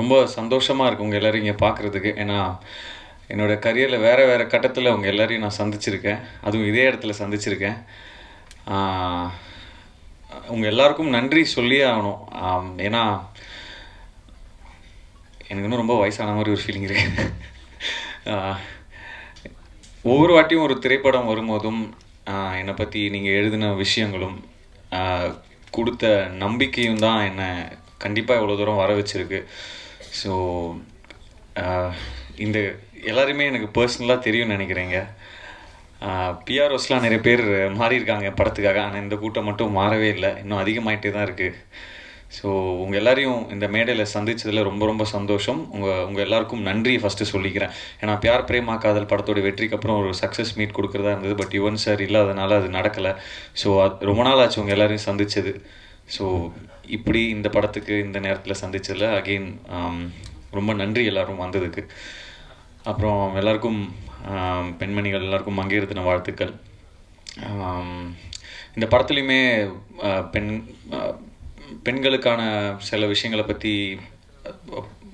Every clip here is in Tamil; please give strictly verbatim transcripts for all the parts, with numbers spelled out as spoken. ரொம்ப சந்தோஷமாக இருக்குது உங்கள் எல்லோரும் இங்கே பார்க்குறதுக்கு. ஏன்னா என்னோடய கரியரில் வேறு வேறு கட்டத்தில் அவங்க எல்லோரையும் நான் சந்திச்சிருக்கேன், அதுவும் இதே இடத்துல சந்திச்சிருக்கேன். உங்கள் எல்லாருக்கும் நன்றி சொல்லியே ஆகணும். ஏன்னா எனக்கு இன்னும் ரொம்ப வயசான மாதிரி ஒரு ஃபீலிங் இருக்குது. ஒவ்வொரு வாட்டியும் ஒரு திரைப்படம் வரும்போதும் என்னை பற்றி நீங்கள் எழுதின விஷயங்களும் கொடுத்த நம்பிக்கையும் தான் என்னை கண்டிப்பாக இவ்வளோ தூரம் வர வச்சுருக்கு. ஸோ இந்த எல்லாருமே எனக்கு பர்சனலாக தெரியும்னு நினைக்கிறேங்க. பிஆர்ஓஸ்லாம் நிறைய பேர் மாறியிருக்காங்க படத்துக்காக, ஆனால் இந்த கூட்டம் மட்டும் மாறவே இல்லை, இன்னும் அதிகமாகிட்டே தான் இருக்குது. ஸோ உங்கள் எல்லாரையும் இந்த மேடையில் சந்தித்ததில் ரொம்ப ரொம்ப சந்தோஷம். உங்கள் உங்கள் எல்லாருக்கும் நன்றி ஃபஸ்ட்டு சொல்லிக்கிறேன். ஏன்னா பியார் பிரேமா காதல் படத்தோட வெற்றிக்கு அப்புறம் ஒரு சக்ஸஸ் மீட் கொடுக்குறதா இருந்தது, பட் யுவன் சார் இல்லாதனால அது நடக்கலை. ஸோ அது ரொம்ப நாள் ஆச்சு உங்கள் எல்லாரையும் சந்தித்தது. ஸோ இப்படி இந்த படத்துக்கு இந்த நேரத்தில் சந்தித்ததில் அகெயின் ரொம்ப நன்றி எல்லோரும் வந்ததுக்கு. அப்புறம் எல்லாருக்கும் பெண்மணிகள் எல்லாருக்கும் மங்கையர்த்தின வாழ்த்துக்கள். இந்த படத்துலையுமே பெண் பெண்களுக்கான சில விஷயங்களை பற்றி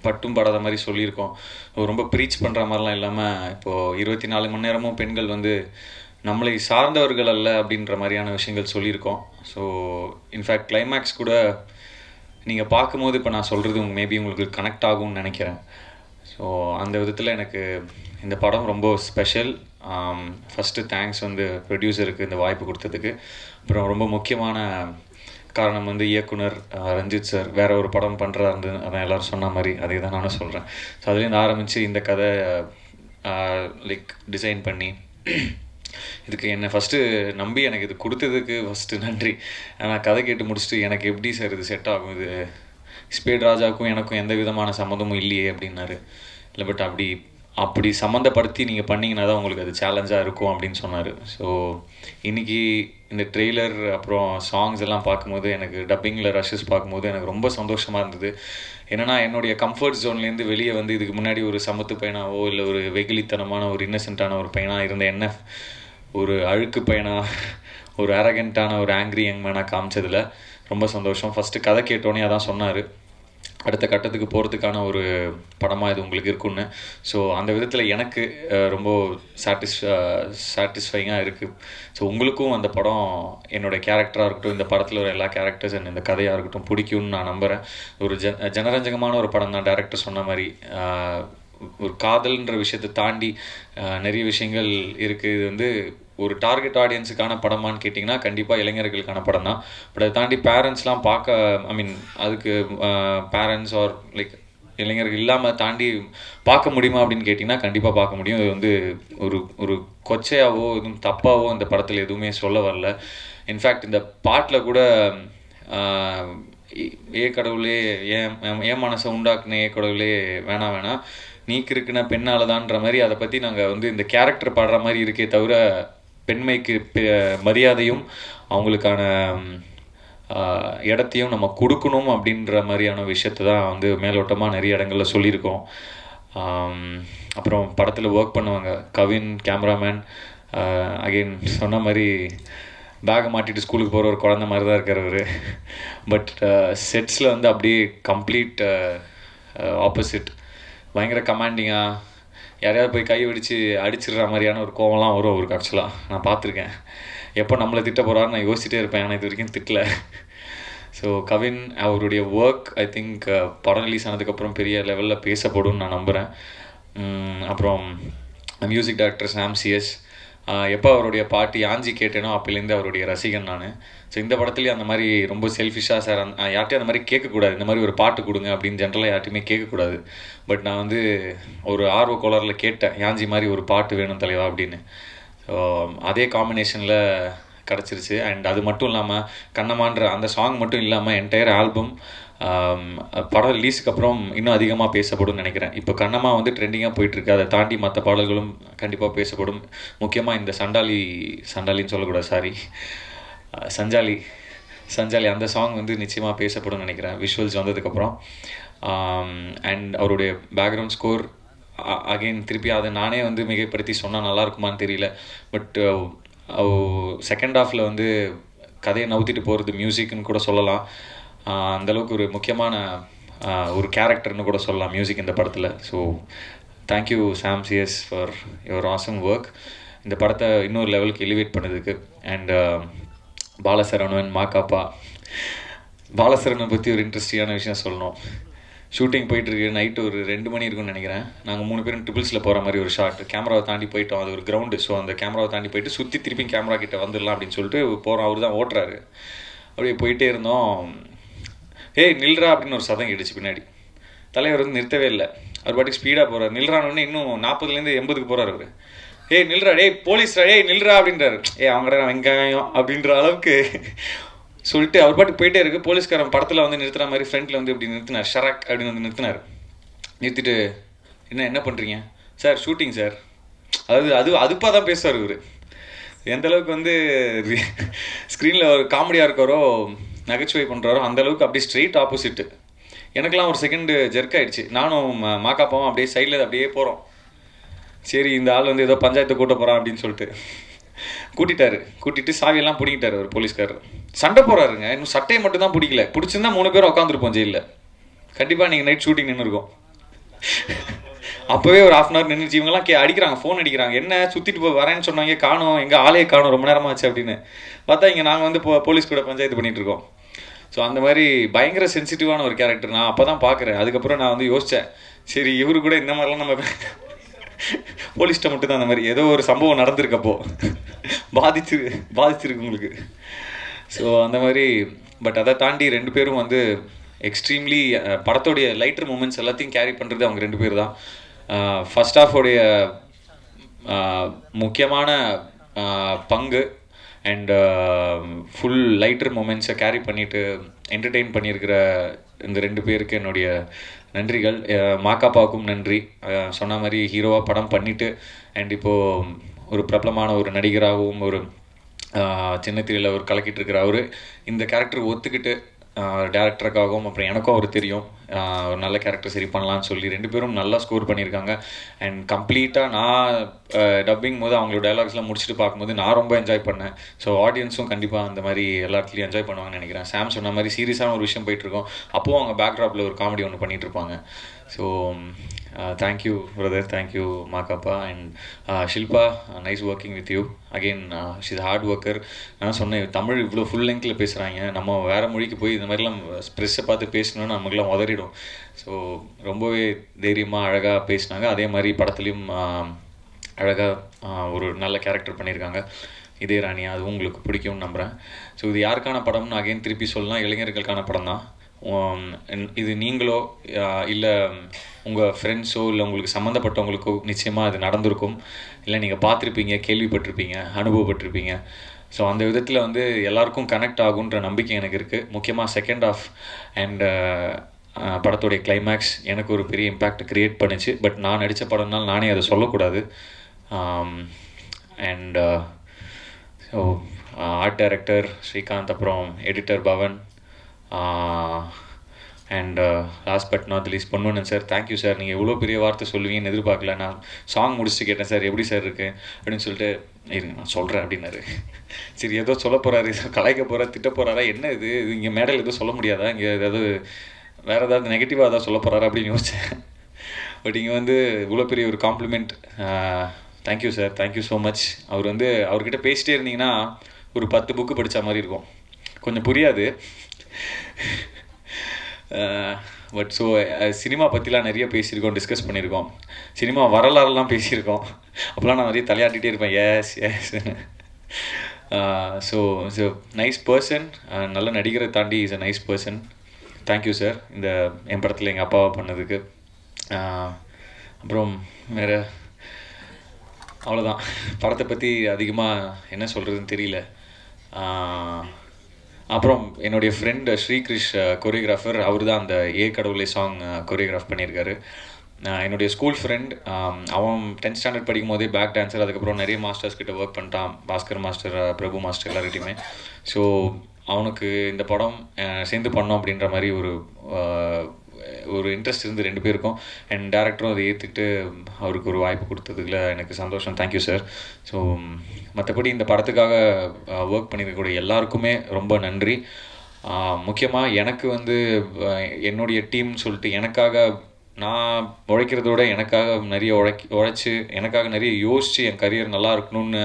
பட்டும் படாத மாதிரி சொல்லியிருக்கோம். ரொம்ப ப்ரீச் பண்ணுற மாதிரிலாம் இல்லாமல் இப்போது இருபத்தி நாலு மணி நேரமும் பெண்கள் வந்து நம்மளை சார்ந்தவர்கள் அல்ல அப்படின்ற மாதிரியான விஷயங்கள் சொல்லியிருக்கோம். ஸோ இன்ஃபேக்ட் கிளைமேக்ஸ் கூட நீங்கள் பார்க்கும்போது இப்போ நான் சொல்கிறது மேபி உங்களுக்கு கனெக்ட் ஆகும்னு நினைக்கிறேன். ஸோ அந்த விதத்தில் எனக்கு இந்த படம் ரொம்ப ஸ்பெஷல். ஃபஸ்ட்டு தேங்க்ஸ் வந்து ப்ரொடியூசருக்கு இந்த வாய்ப்பு கொடுத்ததுக்கு. அப்புறம் ரொம்ப முக்கியமான காரணம் வந்து இயக்குனர் ரஞ்சித் சார் வேற ஒரு படம் பண்ணுறதா இருந்து அதான் எல்லோரும் சொன்ன மாதிரி அதே தான் நானும் சொல்கிறேன். ஸோ அதுலேருந்து ஆரம்பித்து இந்த கதை லைக் டிசைன் பண்ணி இதுக்கு என்னை ஃபஸ்ட்டு நம்பி எனக்கு இது கொடுத்ததுக்கு ஃபஸ்ட்டு நன்றி. ஆனால் கதை கேட்டு முடிச்சுட்டு எனக்கு எப்படி சார் இது செட் ஆகும், இது இஸ்பேட் ராஜாவுக்கும் எனக்கும் எந்த விதமான சம்மந்தமும் இல்லையே அப்படின்னாரு. இல்லை பட் அப்படி அப்படி சம்மந்தப்படுத்தி நீங்கள் பண்ணிங்கன்னா தான் உங்களுக்கு அது சேலஞ்சாக இருக்கும் அப்படின்னு சொன்னார். ஸோ இன்றைக்கி இந்த ட்ரெய்லர் அப்புறம் சாங்ஸ் எல்லாம் பார்க்கும்போது எனக்கு டப்பிங்கில் ரஷஸ் பார்க்கும்போது எனக்கு ரொம்ப சந்தோஷமாக இருந்தது. ஏன்னா என்னுடைய கம்ஃபர்ட் ஜோன்லேருந்து வெளியே வந்து இதுக்கு முன்னாடி ஒரு சமத்து பையனாவோ இல்லை ஒரு வெகுளித்தனமான ஒரு இன்னசென்ட்டான ஒரு பையனாக இருந்த என்ன ஒரு அழுக்கு பையனாக ஒரு அரகண்ட்டான ஒரு ஆங்க்ரி யங் மேனாக காமிச்சதில் ரொம்ப சந்தோஷம். ஃபஸ்ட்டு கதை கேட்டோன்னே அதான் சொன்னார் அடுத்த கட்டத்துக்கு போகிறதுக்கான ஒரு படமாக இது உங்களுக்கு இருக்குன்னு. ஸோ அந்த விதத்தில் எனக்கு ரொம்ப சாட்டிஸ் சாட்டிஸ்ஃபைங்காக இருக்குது. ஸோ உங்களுக்கும் அந்த படம் என்னோடய கேரக்டராக இருக்கட்டும் இந்த படத்தில் ஒரு எல்லா கேரக்டர்ஸ் இந்த கதையாக இருக்கட்டும் பிடிக்கும்னு நான் நம்புகிறேன். ஒரு ஜ ஜனரஞ்சகமான ஒரு படம் தான். டேரக்டர் சொன்ன மாதிரி ஒரு காதல்ன்ற விஷயத்தை தாண்டி நிறைய விஷயங்கள் இருக்குது. இது வந்து ஒரு டார்கெட் ஆடியன்ஸுக்கான படமானு கேட்டிங்கன்னா கண்டிப்பாக இளைஞர்களுக்கான படம் தான். பட் அதை தாண்டி பேரண்ட்ஸ்லாம் பார்க்க ஐ மீன் அதுக்கு பேரண்ட்ஸ் ஆர் லைக் இளைஞர்கள் இல்லாமல் தாண்டி பார்க்க முடியுமா அப்படின்னு கேட்டிங்கன்னா கண்டிப்பாக பார்க்க முடியும். இது வந்து ஒரு ஒரு கொச்சையாவோ எதுவும் தப்பாவோ இந்த படத்தில் எதுவுமே சொல்ல வரல. இன்ஃபேக்ட் இந்த பாட்டில் கூட ஏ கடவுளே ஏன் ஏன் மனசை உண்டாக்குனே ஏ கடவுளே வேணா வேணா நீக்கு இருக்குன்னா பெண்ணால் தான்ற மாதிரி அதை பற்றி நாங்கள் வந்து இந்த கேரக்டர் பாடுற மாதிரி இருக்கே தவிர பெண்மைக்கு மரியாதையும் அவங்களுக்கான இடத்தையும் நம்ம கொடுக்கணும் அப்படின்ற மாதிரியான விஷயத்தை தான் வந்து மேலோட்டமாக நிறைய இடங்களில் சொல்லியிருக்கோம். அப்புறம் படத்தில் ஒர்க் பண்ணுவாங்க கவின் கேமராமேன் அகெயின் சொன்ன மாதிரி பேகை மாட்டிட்டு ஸ்கூலுக்கு போகிற ஒரு குழந்த மாதிரி தான் இருக்கிறவர். பட் செட்ஸில் வந்து அப்படியே கம்ப்ளீட் ஆப்போசிட், பயங்கர கமாண்டிங்காக யாரையாவது போய் கை வெடிச்சு அடிச்சிடுற மாதிரியான ஒரு கோவம்லாம் வரும் அவருக்கு. ஆக்சுவலாக நான் பார்த்துருக்கேன் எப்போ நம்மளை திட்ட போகிறாரு நான் யோசிச்சுட்டே இருப்பேன், ஆனால் இது வரைக்கும் திட்டல. ஸோ கவின் அவருடைய ஒர்க் ஐ திங்க் படம் ரிலீஸ் ஆனதுக்கப்புறம் பெரிய லெவலில் பேசப்படும்னு நான் நம்புகிறேன். அப்புறம் மியூசிக் டைரக்டர் சாம் சிஎஸ் எப்போ அவருடைய பாட்டு யாஞ்சி கேட்டேனோ அப்போலேருந்து அவருடைய ரசிகன் நான். ஸோ இந்த படத்துலேயே அந்த மாதிரி ரொம்ப செல்ஃபிஷாக சார் யார்ட்டையும் அந்த மாதிரி கேட்கக்கூடாது இந்த மாதிரி ஒரு பாட்டு கொடுங்க அப்படின்னு ஜென்ரலாக யார்ட்டையுமே கேட்கக்கூடாது. பட் நான் வந்து ஒரு ஆர்வ கோளாறில் கேட்டேன் யாஞ்சி மாதிரி ஒரு பாட்டு வேணும் தலைவா அப்படின்னு. ஸோ அதே காம்பினேஷனில் கிடச்சிருச்சு. அண்ட் அது மட்டும் இல்லாமல் கண்ணமான்ற அந்த சாங் மட்டும் இல்லாமல் என்டையர் ஆல்பம் படம் ரிலீஸுக்கு அப்புறம் இன்னும் அதிகமாக பேசப்படும்னு நினைக்கிறேன். இப்போ கண்ணமா வந்து ட்ரெண்டிங்காக போயிட்டுருக்கு, அதை தாண்டி மற்ற பாடல்களும் கண்டிப்பாக பேசப்படும். முக்கியமாக இந்த சண்டாலி சண்டாலின்னு சொல்லக்கூடாது சாரி சஞ்சாலி சஞ்சாலி அந்த சாங் வந்து நிச்சயமாக பேசப்படும்னு நினைக்கிறேன் விஷுவல்ஸ் வந்ததுக்கப்புறம். அண்ட் அவருடைய பேக்ரவுண்ட் ஸ்கோர் அகெயின் திருப்பி அதை நானே வந்து மிகப்படுத்தி சொன்னால் நல்லாயிருக்குமான்னு தெரியல. பட் செகண்ட் ஹாஃபில் வந்து கதையை நவுத்திட்டு போகிறது மியூசிக்னு கூட சொல்லலாம். அந்தளவுக்கு ஒரு முக்கியமான ஒரு கேரக்டர்னு கூட சொல்லலாம் மியூசிக் இந்த படத்தில். So thank you Sam CS for your awesome work. இந்த படத்தை இன்னொரு லெவலுக்கு எலிவேட் பண்ணதுக்கு. அண்ட் பாலசரவணன் மாக்காப்பா, பாலசரவணனை பற்றி ஒரு இன்ட்ரெஸ்டிங்கான விஷயம் சொல்லணும். ஷூட்டிங் போயிட்டுருக்கு, நைட்டு ஒரு ரெண்டு மணி இருக்குன்னு நினைக்கிறேன். நாங்கள் மூணு பேரும் ட்ரிபிள்ஸில் போகிற மாதிரி ஒரு ஷாட், கேமராவை தாண்டி போயிட்டோம். அது ஒரு கிரவுண்டு, ஸோ அந்த கேமராவை தாண்டி போயிட்டு சுற்றி திருப்பி கேமரா கிட்டே வந்துடலாம் அப்படின்னு சொல்லிட்டு போகிறோம். அவர் தான் ஓட்டுறாரு. அப்படியே போயிட்டே இருந்தோம். ஏய் நில்றா அப்படின்னு ஒரு சதம் கேட்டுச்சு பின்னாடி. தலைவர் வந்து நிறுத்தவே இல்லை, அவர் பாட்டுக்கு ஸ்பீடாக போகிறார். நில்றான்னு இன்னும் நாற்பதுலேருந்து எண்பதுக்கு போகிறார் அவர். ஏய் நில்றா, டே போலீஸ்ரா, டே நில்றா அப்படின்றாரு. ஏ அவங்கடா வெங்காயம் அப்படின்ற அளவுக்கு சொல்லிட்டு அவர் பாட்டு போயிட்டே இருக்கு. போலீஸ்காரன் படத்தில் வந்து நிறுத்துற மாதிரி ஃப்ரண்ட்டில் வந்து இப்படி நிறுத்தினார், ஷராக் அப்படின்னு வந்து நிறுத்தினார். நிறுத்திட்டு என்ன என்ன பண்ணுறீங்க சார், ஷூட்டிங் சார், அதாவது அது அதுப்பாக தான் பேசுவார் இவர். எந்தளவுக்கு வந்து ஸ்க்ரீனில் ஒரு காமெடியாக இருக்காரோ, நகைச்சுவை பண்ணுறாரோ, அந்தளவுக்கு அப்படியே ஸ்ட்ரெயிட் ஆப்போசிட்டு. எனக்கெல்லாம் ஒரு செகண்டு ஜெர்க் ஆகிடுச்சு. நானும் மாக்காப்பாவும் அப்படியே சைடில் அப்படியே போகிறோம். சரி இந்த ஆள் வந்து ஏதோ பஞ்சாயத்தை கூட்ட போகிறான் அப்படின்னு சொல்லிட்டு கூட்டிட்டாரு. கூட்டிட்டு சாவியெல்லாம் பிடிக்கிட்டாரு ஒரு போலீஸ்காரர். சண்டை போறாருங்க, இன்னும் சட்டையை மட்டும் தான் பிடிக்கல. பிடிச்சிருந்தா மூணு பேர் உட்காந்துருப்போம் ஜெயிலில் கண்டிப்பாக. நீங்கள் நைட் ஷூட்டிங் நின்று இருக்கோம், அப்போவே ஒரு ஹாஃப் அன் ஹவர் நின்றுச்சு. இவங்கெல்லாம் கே அடிக்கிறாங்க, ஃபோன் அடிக்கிறாங்க. என்ன சுற்றிட்டு போய் வரேன்னு சொன்னாங்க, காணும், எங்கள் ஆளையே காணும், ரொம்ப நேரமாக ஆச்சு அப்படின்னு பார்த்தா இங்கே நாங்கள் வந்து இப்போ போலீஸ் கூட பஞ்சாயத்து பண்ணிட்டு இருக்கோம். ஸோ அந்த மாதிரி பயங்கர சென்சிட்டிவான ஒரு கேரக்டர் நான் அப்போ தான் பார்க்குறேன். அதுக்கப்புறம் நான் வந்து யோசித்தேன், சரி இவரு கூட இந்த மாதிரிலாம் நம்ம போலீஸ்ட்ட மட்டும் தான் அந்த மாதிரி ஏதோ ஒரு சம்பவம் நடந்திருக்கப்போ பாதிச்சு பாதிச்சிருக்கு உங்களுக்கு. ஸோ அந்த மாதிரி பட் அதை தாண்டி ரெண்டு பேரும் வந்து எக்ஸ்ட்ரீம்லி படத்தோடைய லைட்டர் மூமெண்ட்ஸ் எல்லாத்தையும் கேரி பண்ணுறது அவங்க ரெண்டு பேர் தான். ஃபர்ஸ்ட் ஹாஃபோடைய முக்கியமான பங்கு அண்ட் ஃபுல் லைட்டர் மூமெண்ட்ஸை கேரி பண்ணிட்டு என்டர்டெயின் பண்ணியிருக்கிற இந்த ரெண்டு பேருக்கு என்னுடைய நன்றிகள். மாக்காப்பாவுக்கும் நன்றி, சொன்ன மாதிரி ஹீரோவாக படம் பண்ணிவிட்டு அண்ட் இப்போது ஒரு பிரபலமான ஒரு நடிகராகவும் ஒரு சின்ன திரையில் அவர் கலக்கிட்டு இருக்கிற அவர் இந்த கேரக்டர் ஒத்துக்கிட்டு டேரக்டருக்காகவும் அப்புறம் எனக்கும் அவர் தெரியும் ஒரு நல்ல கேரக்டர் சரி பண்ணலான்னு சொல்லி ரெண்டு பேரும் நல்லா ஸ்கோர் பண்ணியிருக்காங்க. அண்ட் கம்ப்ளீட்டாக நான் டப்பிங் போது அவங்களோட டைலாக்ஸ்லாம் முடிச்சுட்டு பார்க்கும்போது நான் ரொம்ப என்ஜாய் பண்ணேன். ஸோ ஆடியன்ஸும் கண்டிப்பாக அந்த மாதிரி எல்லா இடத்துலையும் என்ஜாய் பண்ணுவாங்கன்னு நினைக்கிறேன். சாம் சொன்ன மாதிரி சீரியஸான ஒரு விஷயம் போயிட்டுருக்கோம், அப்போது அவங்க பேக்ராப்பில் ஒரு காமெடி ஒன்று பண்ணிகிட்டு இருப்பாங்க. So thank you brother, thank you Makapa. And Shilpa, nice working with you again. She's hard worker. நான் சொன்னேன் தமிழ் இவ்வளோ ஃபுல் லெங்கில் பேசுகிறாங்க, நம்ம வேறு மொழிக்கு போய் இந்த மாதிரிலாம் ஸ்ப்ரெஸ்ஸை பார்த்து பேசணும்னு நமக்குலாம் உதறிடும். ஸோ ரொம்பவே தைரியமாக அழகாக பேசினாங்க. அதே மாதிரி படத்துலேயும் அழகாக ஒரு நல்ல கேரக்டர் பண்ணியிருக்காங்க. இதே ராணியா, அது உங்களுக்கு பிடிக்கும்னு நம்புகிறேன். ஸோ இது யாருக்கான படம்னு அகெயின் திருப்பி சொல்லலாம், இளைஞர்களுக்கான படம் தான் இது. நீங்களோ இல்லை உங்கள் ஃப்ரெண்ட்ஸோ இல்லை உங்களுக்கு சம்மந்தப்பட்டவங்களுக்கோ நிச்சயமாக அது நடந்திருக்கும், இல்லை நீங்கள் பார்த்துருப்பீங்க, கேள்விப்பட்டிருப்பீங்க, அனுபவப்பட்டிருப்பீங்க. ஸோ அந்த விதத்தில் வந்து எல்லாருக்கும் கனெக்ட் ஆகுன்ற நம்பிக்கை எனக்கு இருக்குது. முக்கியமாக செகண்ட் ஆஃப் அண்ட் படத்துடைய கிளைமேக்ஸ் எனக்கு ஒரு பெரிய இம்பேக்ட் க்ரியேட் பண்ணிச்சு. பட் நான் நடித்த படம்னால் நானே அதை சொல்லக்கூடாது. And so art director Srikanth, அப்புறம் editor Pavan, and last but not least Ponvannan sir, thank you sir. நீங்கள் எவ்வளோ பெரிய வார்த்தை சொல்லுவீங்கன்னு எதிர்பார்க்கல. நான் சாங் முடிச்சுட்டு கேட்டேன் சார் எப்படி சார் இருக்குது அப்படின்னு சொல்லிட்டு, இருங்க நான் சொல்கிறேன் அப்படின்னாரு. சரி ஏதோ சொல்ல போகிறாரு, கலாய்க்க போகிறார், திட்ட போகிறாரா, என்ன இது இங்கே மேடையில் எதுவும் சொல்ல முடியாதா, இங்கே ஏதாவது வேறு ஏதாவது நெகட்டிவாக ஏதாவது சொல்ல போகிறாரா அப்படின்னு யோசிச்சேன். பட் இங்கே வந்து இவ்வளோ பெரிய ஒரு compliment, thank you sir, thank you so much. அவர் வந்து அவர்கிட்ட பேசிட்டே இருந்தீங்கன்னா ஒரு பத்து புக்கு படித்த மாதிரி இருக்கும், கொஞ்சம் புரியாது. பட் ஸோ சினிமா பற்றிலாம் நிறைய பேசியிருக்கோம், டிஸ்கஸ் பண்ணியிருக்கோம், சினிமா வரலாறுலாம் பேசியிருக்கோம். அப்போலாம் நான் நிறைய தலையாட்டிகிட்டே இருப்பேன் yes yes. So is a nice person, நல்ல நடிகரை தாண்டி is a nice person. Thank you sir இந்த என் படத்தில் எங்கள் அப்பாவை பண்ணதுக்கு. அப்புறம் வேறு அவ்வளோதான், படத்தை பற்றி அதிகமாக என்ன சொல்கிறதுன்னு தெரியல. அப்புறம் என்னுடைய ஃப்ரெண்டு ஸ்ரீகிருஷ் கொரியோகிராஃபர், அவர் தான் அந்த ஏ கடவுளை சாங் கொரியோகிராஃப் பண்ணியிருக்காரு. என்னுடைய ஸ்கூல் ஃப்ரெண்ட், அவன் டென்த் ஸ்டாண்டர்ட் படிக்கும் போதே பேக் டான்ஸர், அதுக்கப்புறம் நிறைய மாஸ்டர்ஸ் கிட்ட ஒர்க் பண்ணிட்டான், பாஸ்கர் மாஸ்டர், பிரபு மாஸ்டர் எல்லார்கிட்டையுமே. ஸோ அவனுக்கு இந்த படம் சேர்ந்து பண்ணோம் அப்படின்ற மாதிரி ஒரு ஒரு இன்ட்ரெஸ்ட் இருந்து ரெண்டு பேருக்கும். அண்ட் டேரக்டரும் அதை ஏற்றுக்கிட்டு அவருக்கு ஒரு வாய்ப்பு கொடுத்ததுக்குள்ள எனக்கு சந்தோஷம், தேங்க்யூ சார். ஸோ மற்றபடி இந்த படத்துக்காக ஒர்க் பண்ணியிருக்கக்கூடிய எல்லாருக்குமே ரொம்ப நன்றி. முக்கியமாக எனக்கு வந்து என்னுடைய டீம்னு சொல்லிட்டு எனக்காக நான் உழைக்கிறதோட எனக்காக நிறைய உழைக்கி உழைச்சி எனக்காக நிறைய யோசித்து என் கரியர் நல்லா இருக்கணும்னு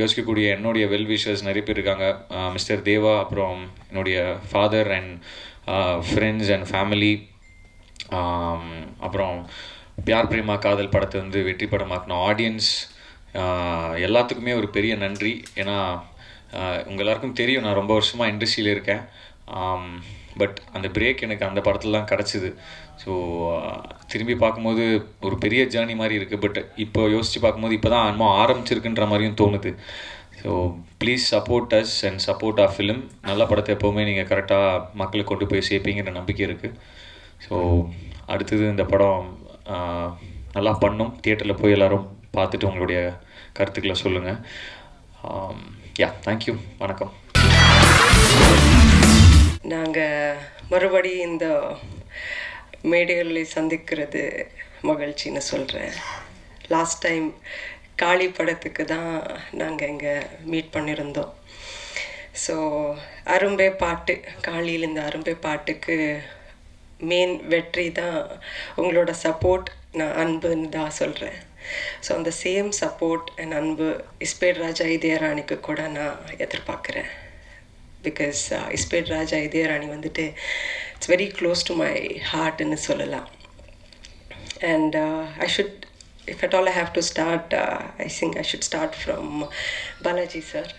யோசிக்கக்கூடிய என்னுடைய வெல் விஷர்ஸ் நிறைய பேர் இருக்காங்க. மிஸ்டர் தேவா, அப்புறம் என்னுடைய father and friends and family, அப்புறம் பியார் பிரேமா காதல் படத்தை வந்து வெற்றி படமாக்கின ஆடியன்ஸ், எல்லாத்துக்குமே ஒரு பெரிய நன்றி. ஏன்னா உங்கள் எல்லாருக்கும் தெரியும் நான் ரொம்ப வருஷமாக இண்டஸ்ட்ரியில் இருக்கேன், பட் அந்த பிரேக் எனக்கு அந்த படத்தில் தான் கிடச்சிது. ஸோ திரும்பி பார்க்கும்போது ஒரு பெரிய ஜேர்னி மாதிரி இருக்குது, பட் இப்போ யோசித்து பார்க்கும்போது இப்போ தான் இன்னும் ஆரம்பிச்சிருக்குன்ற மாதிரியும் தோணுது. So please support us and support a film. நல்ல படத்தை எப்போவுமே நீங்கள் கரெக்டாக மக்களுக்கு கொண்டு போய் சேர்ப்பீங்கிற நம்பிக்கை இருக்குது. ஸோ அடுத்தது இந்த படம் நல்லா பண்ணும், தியேட்டரில் போய் எல்லோரும் பார்த்துட்டு உங்களுடைய கருத்துக்களை சொல்லுங்கள். யா, தேங்க்யூ, வணக்கம். நாங்கள் மறுபடி இந்த மேடைகளில் சந்திக்கிறது மகிழ்ச்சின்னு சொல்கிறேன். லாஸ்ட் டைம் காளி படத்துக்கு தான் நாங்கள் இங்கே மீட் பண்ணியிருந்தோம். ஸோ அரும்பே பாட்டு, காளியில் இந்த அரும்பே பாட்டுக்கு மெயின் வெற்றி தான் உங்களோட சப்போர்ட், நான் அன்புன்னு தான் சொல்கிறேன். ஸோ அந்த சேம் சப்போர்ட் அண்ட் அன்பு இஸ்பேட் ராஜா இதய ராணிக்கு கூட நான் எதிர்பார்க்குறேன். பிகாஸ் இஸ்பேட் ராஜா இதய ராணி வந்துட்டு it's very close to my ஹார்ட்னு சொல்லலாம். And I should, if at all I have to start, I think I should start from Balaji sir.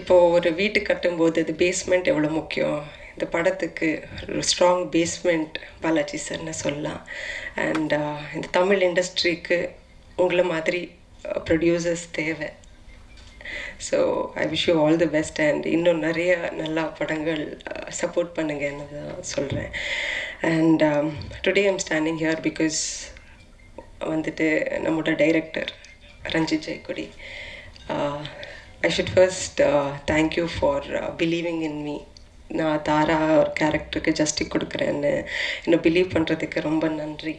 இப்போது ஒரு வீட்டு கட்டும்போது அது பேஸ்மெண்ட் எவ்வளோ முக்கியம், இந்த படத்துக்கு ஒரு ஸ்ட்ராங் பேஸ்மெண்ட் பாலாஜி சார்னு சொல்லலாம். அண்ட் இந்த தமிழ் இண்டஸ்ட்ரிக்கு உங்களை மாதிரி ப்ரொடியூசர்ஸ் தேவை. So I wish you all the best and இன்னும் நிறைய நல்லா படங்கள் சப்போர்ட் பண்ணுங்கன்னு தான் சொல்கிறேன். And today I'm standing here because வந்துட்டு நம்மளோட director Ranjith Jeyakodi, I should first thank you for believing in me. நான் தாரா ஒரு கேரக்டருக்கு ஜஸ்டி கொடுக்குறேன்னு இன்னும் பிலீவ் பண்ணுறதுக்கு ரொம்ப நன்றி.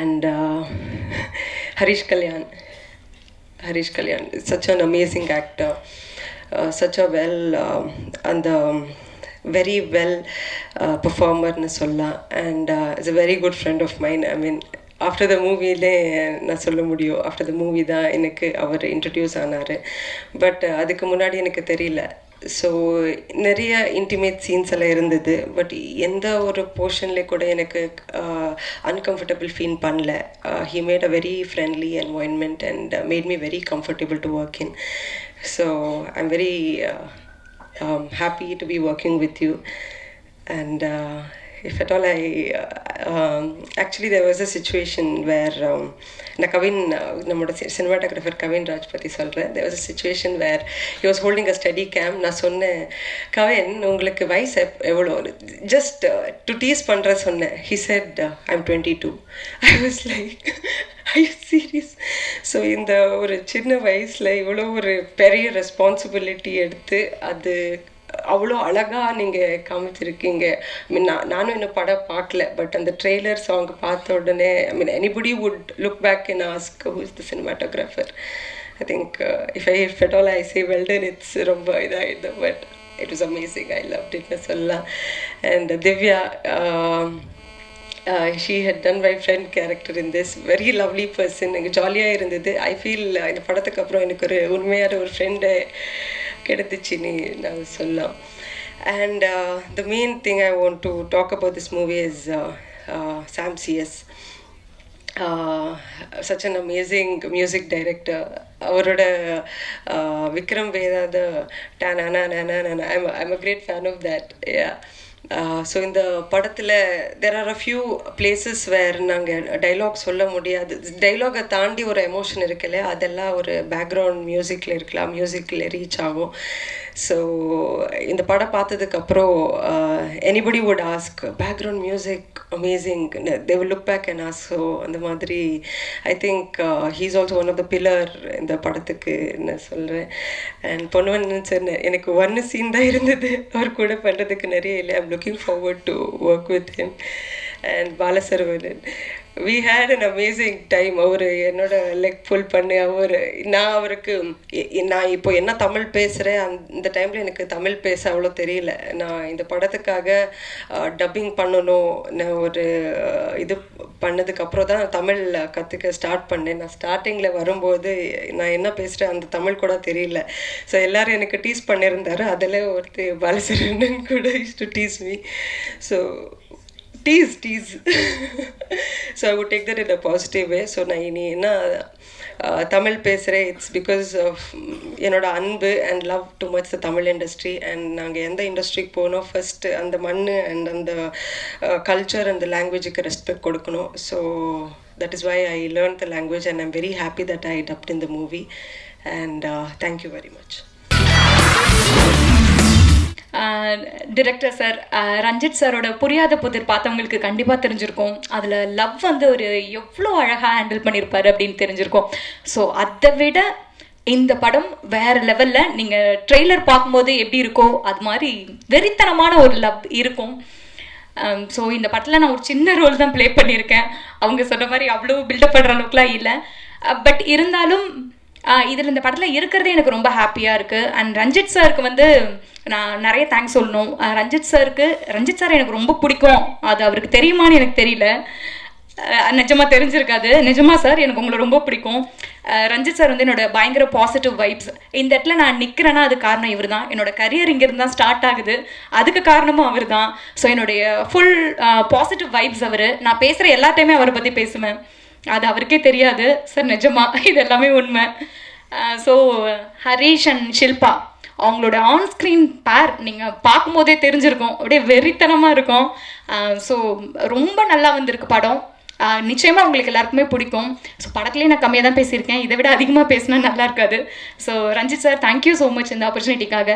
And Harish Kalyan, Harish Kalyan such an amazing actor, such a well, அந்த வெரி வெல் பர்ஃபார்மர்னு சொல்லலாம். And is a very good friend of mine. I mean after the மூவிலே நான் சொல்ல முடியும், ஆஃப்டர் த மூவி தான் எனக்கு அவர் இன்ட்ரடியூஸ் ஆனார். பட் அதுக்கு முன்னாடி எனக்கு தெரியல. ஸோ நிறைய இன்டிமேட் சீன்ஸ் எல்லாம் இருந்தது, பட் எந்த ஒரு போர்ஷன்லே கூட எனக்கு அன்கம்ஃபர்டபுள் ஃபீல் பண்ணல. He made a very friendly environment and made me very comfortable to work in. So I am very happy to be working with you. And if at all I uh, um, actually there was a situation where um, na Kavin namoda uh, cinematographer Kavin Rajpathi solra, there was a situation where he was holding a steady cam. Na sonne Kavin ungalku vayas evlo just uh, to tease pandra sonne. He said uh, I'm twenty-two. I was like are you serious? So in the or chinna vayasla evlo or periya responsibility eduthu adu அவ்வளோ அழகாக நீங்கள் காமிச்சிருக்கீங்க. ஐ மீன் நான் நானும் இன்னும் படம் பார்க்கல, பட் அந்த ட்ரெய்லர் சாங் பார்த்த உடனே I mean anybody would look back and ask who is the cinematographer. I think if I if at all I say well done, it's ரொம்ப இதாகிடுது, but it was amazing. I love இட்னு சொல்லலாம். And Divya, Uh, she had done my friend character in this, very lovely person, எனக்கு ஜாலியாக இருந்தது. ஐ ஃபீல் இந்த படத்துக்கு அப்புறம் எனக்கு ஒரு உண்மையான ஒரு ஃப்ரெண்டை கிடைச்சிச்சின்னு நான் சொல்லலாம். And the main thing I want to talk about this movie is Sam CS, such an amazing music director. அவரோட விக்ரம் வேதாத டானானா நானா, I I'm a great fan of that. So இந்த படத்தில் there are a few places where நாங்கள் டைலாக் சொல்ல முடியாது, டைலாகை தாண்டி ஒரு எமோஷன் இருக்குல்ல, அதெல்லாம் ஒரு பேக்ரவுண்ட் மியூசிக்கில் இருக்கலாம், மியூசிக்கில் ரீச் ஆகும். ஸோ இந்த படம் பார்த்ததுக்கப்புறம் anybody would ask background music amazing, they will look back and ask. So அந்த மாதிரி I think he is also one of the pillar இந்த படத்துக்கு நான் சொல்கிறேன். அண்ட் பொன்வண்ணன் சார், எனக்கு ஒன்று சீன் தான் இருந்தது, அவர் கூட பண்ணுறதுக்கு நிறைய இல்லை. I'm looking forward to work with him. And Balasaruvan, we had an amazing time. அவர் என்னோட லெக் புல் பண்ணி அவர் நான் அவருக்கு நான் இப்போ என்ன தமிழ் பேசுகிறேன் அந்த டைமில் எனக்கு தமிழ் பேச அவ்வளோ தெரியல. நான் இந்த படத்துக்காக டப்பிங் பண்ணணும் நான் ஒரு இது பண்ணதுக்கப்புறம் தான் தமிழ் கற்றுக்க ஸ்டார்ட் பண்ணேன். நான் ஸ்டார்டிங்கில் வரும்போது நான் என்ன பேசுகிறேன் அந்த தமிழ் கூட தெரியல. ஸோ எல்லோரும் எனக்கு டீஸ் பண்ணியிருந்தார். அதில் ஒருத்தர் பாலசரண்டன் கூட use to tease me. So Tease, tease. So I would take that in a positive way. So நான் இனி என்ன தமிழ் பேசுகிறேன் இட்ஸ் பிகாஸ் ஆஃப் என்னோட அன்பு and love too much the Tamil industry. And நாங்கள் எந்த இண்டஸ்ட்ரிக்கு போனோம் ஃபஸ்ட்டு அந்த மண் அண்ட் அந்த கல்ச்சர் அந்த லாங்குவேஜுக்கு ரெஸ்பெக்ட் கொடுக்கணும். So that is why I learned the language and I'm very happy that I dubbed in the movie. And uh, thank you very much. Director sir Ranjith சாரோட புரியாத புதிர் பார்த்தவங்களுக்கு கண்டிப்பாக தெரிஞ்சிருக்கும். அதில் லவ் வந்து ஒரு எவ்வளோ அழகாக ஹேண்டில் பண்ணியிருப்பார் அப்படின்னு தெரிஞ்சிருக்கும். ஸோ அதை விட இந்த படம் வேறு லெவலில் நீங்கள் ட்ரெய்லர் பார்க்கும்போது எப்படி இருக்கோ அது மாதிரி வெறித்தனமான ஒரு லவ் இருக்கும். ஸோ இந்த படத்தில் நான் ஒரு சின்ன ரோல் தான் ப்ளே பண்ணியிருக்கேன். அவங்க சொன்ன மாதிரி அவ்வளோ பில்டப் பண்ணுற அளவுக்குலாம் இல்லை. பட் இருந்தாலும் இதில் இந்த படத்தில் இருக்கிறதே எனக்கு ரொம்ப ஹாப்பியாக இருக்குது. அண்ட் ரஞ்சித் சாருக்கு வந்து நான் நிறைய தேங்க்ஸ் சொல்லணும். ரஞ்சித் சாருக்கு ரஞ்சித் சார் எனக்கு ரொம்ப பிடிக்கும். அது அவருக்கு தெரியுமான்னு எனக்கு தெரியல, நிஜமாக தெரிஞ்சிருக்காது. நிஜமாக சார் எனக்கு உங்களை ரொம்ப பிடிக்கும். ரஞ்சித் சார் வந்து என்னோடய பயங்கர பாசிட்டிவ் வைப்ஸ். இந்த இடத்துல நான் நிற்கிறேன்னா அது காரணம் இவர் தான். என்னோடய கரியர் இங்கேருந்து தான் ஸ்டார்ட் ஆகுது, அதுக்கு காரணமும் அவர் தான். ஸோ என்னுடைய ஃபுல் பாசிட்டிவ் வைப்ஸ் அவர். நான் பேசுகிற எல்லா டைமே அவரை பற்றி பேசுவேன், அது அவருக்கே தெரியாது சார். நிஜமாக இது எல்லாமே உண்மை. ஸோ ஹரீஷ் அண்ட் ஷில்பா அவங்களோட ஆன்ஸ்க்ரீன் பேர் நீங்கள் பார்க்கும்போதே தெரிஞ்சிருக்கோம், அப்படியே வெறித்தனமாக இருக்கும். ஸோ ரொம்ப நல்லா வந்திருக்கு படம். நிச்சயமாக உங்களுக்கு எல்லாருக்குமே பிடிக்கும். ஸோ படத்துலேயே நான் கம்மியாக தான் பேசியிருக்கேன், இதை விட அதிகமாக பேசினா நல்லா இருக்காது. So Ranjith sir thank you so much இந்த ஆப்பர்ச்சுனிட்டிக்காக.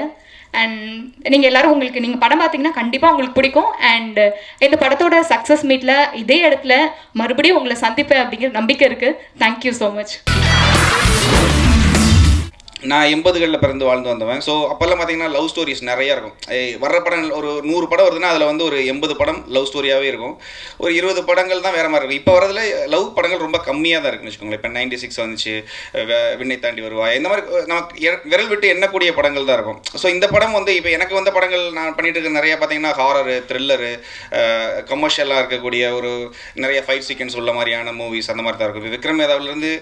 அண்ட் நீங்கள் எல்லோரும் உங்களுக்கு நீங்கள் படம் பார்த்தீங்கன்னா கண்டிப்பாக உங்களுக்கு பிடிக்கும். அண்டு இந்த படத்தோட சக்ஸஸ் மீட்டில் இதே இடத்துல மறுபடியும் உங்களை சந்திப்பேன் அப்படிங்கிற நம்பிக்கை இருக்குது. Thank you so much. நான் எண்பதுகளில் பிறந்து வாழ்ந்து வந்தவன். ஸோ அப்போல்லாம் பார்த்தீங்கன்னா லவ் ஸ்டோரிஸ் நிறையா இருக்கும். வர்ற படம் ஒரு நூறு படம் வருதுன்னா அதில் வந்து ஒரு எண்பது படம் லவ் ஸ்டோரியாகவே இருக்கும். ஒரு இருபது படங்கள் தான் வேறு மாதிரி இருக்கும். இப்போ வரதில் லவ் படங்கள் ரொம்ப கம்மியாக தான் இருக்குன்னு வச்சுக்கோங்களேன். இப்போ நைன்டி சிக்ஸ் வந்துச்சு, விண்ணை தாண்டி வருவா, இந்த மாதிரி நமக்கு விரல் விட்டு எண்ணக்கூடிய படங்கள் தான் இருக்கும். ஸோ இந்த படம் வந்து இப்போ எனக்கு வந்த படங்கள் நான் பண்ணிகிட்டு இருக்கிற நிறையா பார்த்தீங்கன்னா ஹாரரு, த்ரில்லரு, கமர்ஷியலாக இருக்கக்கூடிய ஒரு நிறைய ஃபைட் சீக்வென்ஸ் உள்ள மாதிரியான மூவிஸ் அந்த மாதிரி தான் இருக்கும். இப்போ விக்ரம் வேதாவிலேருந்து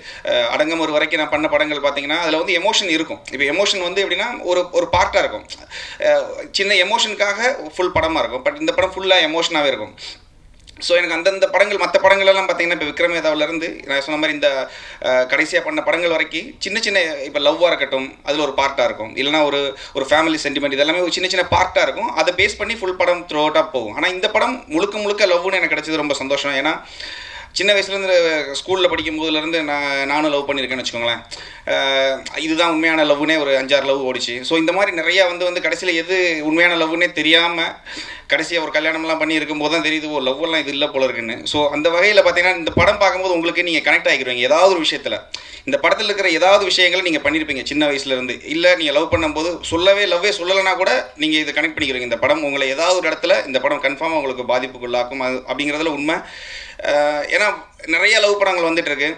அடங்கமூர் வரைக்கும் நான் பண்ண படங்கள் பார்த்தீங்கன்னா அதில் வந்து எமோஷன் இருக்கும். இப்போ எமோஷன் வந்து எப்படின்னா ஒரு ஒரு பார்ட்டாக இருக்கும், சின்ன எமோஷனுக்காக ஃபுல் படமாக இருக்கும். பட் இந்த படம் ஃபுல்லாக எமோஷனாகவே இருக்கும். ஸோ எனக்கு அந்தந்த படங்கள் மற்ற படங்கள்லாம் பார்த்தீங்கன்னா இப்போ விக்ரமேதாவிலேருந்து நான் சொன்ன மாதிரி இந்த கடைசியாக பண்ண படங்கள் வரைக்கும் சின்ன சின்ன இப்போ லவ்வாக இருக்கட்டும் அதில் ஒரு பார்ட்டாக இருக்கும், இல்லைனா ஒரு ஒரு ஃபேமிலி சென்டிமெண்ட், இதெல்லாமே ஒரு சின்ன சின்ன பார்ட்டாக இருக்கும். அதை பேஸ் பண்ணி ஃபுல் படம் த்ரூ அவுட்டாக போகும். ஆனால் இந்த படம் முழுக்க முழுக்க லவ்னு எனக்கு கிடச்சது ரொம்ப சந்தோஷம். ஏன்னா சின்ன வயசுலேருந்து ஸ்கூலில் படிக்கும்போதுலேருந்து நான் நானும் லவ் பண்ணியிருக்கேன்னு வச்சுக்கோங்களேன். இதுதான் உண்மையான லவ்னே ஒரு அஞ்சாறு லவ் ஓடிச்சு. ஸோ இந்த மாதிரி நிறையா வந்து வந்து கடைசியில் எது உண்மையான லவ்னே தெரியாமல் கடைசியாக ஒரு கல்யாணம்லாம் பண்ணி இருக்கும்போது தான் தெரியுது ஓ லவ்வெல்லாம் இது இல்லை போல இருக்குன்னு. ஸோ அந்த வகையில் பார்த்தீங்கன்னா இந்த படம் பார்க்கும்போது உங்களுக்கு நீங்கள் கனெக்ட் ஆகிடுவீங்க. ஏதாவது ஒரு விஷயத்தில் இந்த படத்தில் இருக்கிற ஏதாவது விஷயங்களை நீங்கள் பண்ணியிருப்பீங்க சின்ன வயசுலேருந்து, இல்லை நீங்கள் லவ் பண்ணும்போது சொல்லவே லவ்வே சொல்லலைன்னா கூட நீங்கள் இதை கனெக்ட் பண்ணிக்கிறீங்க. இந்த படம் உங்களை ஏதாவது ஒரு இடத்துல இந்த படம் கன்ஃபார்மாக உங்களுக்கு பாதிப்புக்குள்ளாக்கும் அது அப்படிங்கிறதுல உண்மை. ஏன்னா நிறைய லவ் படங்கள் வந்துட்டு இருக்கு.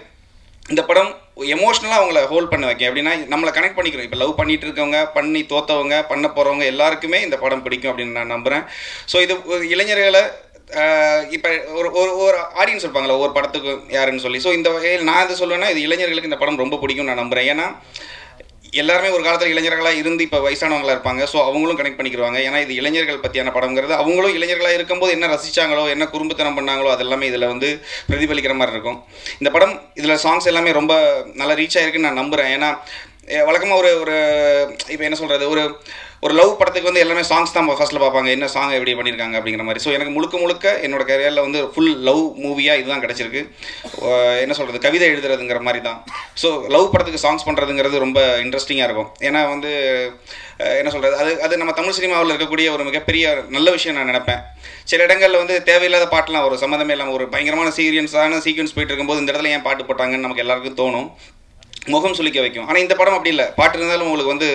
இந்த படம் எமோஷ்னலாக அவங்கள ஹோல்ட் பண்ண வைக்க அப்படின்னா நம்மளை கனெக்ட் பண்ணிக்கிறோம். இப்போ லவ் பண்ணிகிட்டு இருக்கவங்க, பண்ணி தோற்றவங்க, பண்ண போகிறவங்க எல்லாருக்குமே இந்த படம் பிடிக்கும் அப்படின்னு நான் நம்புகிறேன். ஸோ இது இளைஞர்களை இப்போ ஒரு ஒரு ஒரு ஆடியன்ஸ் இருப்பாங்களா ஒரு படத்துக்கு யாருன்னு சொல்லி. ஸோ இந்த வகையில் நான் எது சொல்லுவேன்னா இது இளைஞர்களுக்கு இந்த படம் ரொம்ப பிடிக்கும் நான் நம்புகிறேன். ஏன்னா எல்லாருமே ஒரு காலத்தில் இளைஞர்களாக இருந்து இப்போ வயசானவங்களாக இருப்பாங்க. ஸோ அவங்களும் கனெக்ட் பண்ணிக்கிறாங்க. ஏன்னா இது இளைஞர்கள் பற்றியான படங்கிறது அவங்களும் இளைஞர்களாக இருக்கும்போது என்ன ரசித்தாங்களோ என்ன குறும்புத்தனம் பண்ணாங்களோ அதெல்லாமே இதில் வந்து பிரதிபலிக்கிற மாதிரி இருக்கும். இந்த படம் இதில் சாங்ஸ் எல்லாமே ரொம்ப நல்லா ரீச் ஆகிருக்குன்னு நான் நம்புகிறேன். ஏன்னா வழக்கமாக ஒரு ஒரு இப்போ என்ன சொல்கிறது ஒரு ஒரு லவ் படத்துக்கு வந்து எல்லாமே சாங்ஸ் தான் ஃபஸ்ட்டில் பார்ப்பாங்க, என்ன சாங் எப்படி பண்ணியிருக்காங்க அப்படிங்கிற மாதிரி. ஸோ எனக்கு முழுக்க முழுக்க என்னோடய கரியரில் வந்து ஃபுல் லவ் மூவியாக இதுதான் கிடச்சிருக்கு. என்ன சொல்கிறது கவிதை எழுதுறதுங்கிற மாதிரி தான். ஸோ லவ் படத்துக்கு சாங்ஸ் பண்ணுறதுங்கிறது ரொம்ப இன்ட்ரெஸ்டிங்காக இருக்கும். ஏன்னா வந்து என்ன சொல்கிறது அது அது நம்ம தமிழ் சினிமாவில் இருக்கக்கூடிய ஒரு மிகப்பெரிய நல்ல விஷயம் நான் நினைப்பேன். சில இடங்களில் வந்து தேவையில்லாத பாட்டெலாம் ஒரு சம்மந்தமே இல்லாமல் ஒரு பயங்கரமான சீரியன்ஸான சீக்வன்ஸ் போயிட்டு இருக்கும்போது இந்த இடத்துல ஏன் பாட்டு போட்டாங்கன்னு நமக்கு எல்லாருக்கும் தோணும். முகம் சுழிக்க வைக்கும். ஆனால் இந்த படம் அப்படி இல்லை, பாட்டு இருந்தாலும் உங்களுக்கு வந்து